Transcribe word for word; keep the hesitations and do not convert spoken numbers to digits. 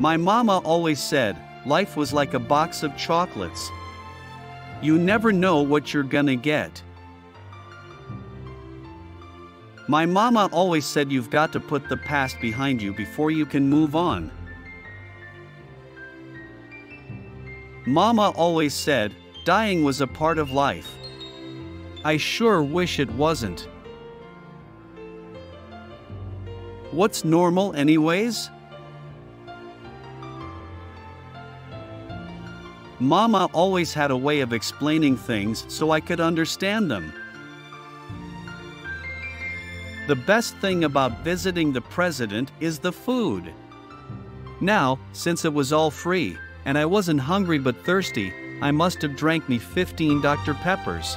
My mama always said, life was like a box of chocolates. You never know what you're gonna get. My mama always said you've got to put the past behind you before you can move on. Mama always said, dying was a part of life. I sure wish it wasn't. What's normal anyways? Mama always had a way of explaining things so I could understand them. The best thing about visiting the president is the food. Now, since it was all free, and I wasn't hungry but thirsty, I must have drank me fifteen Doctor Peppers.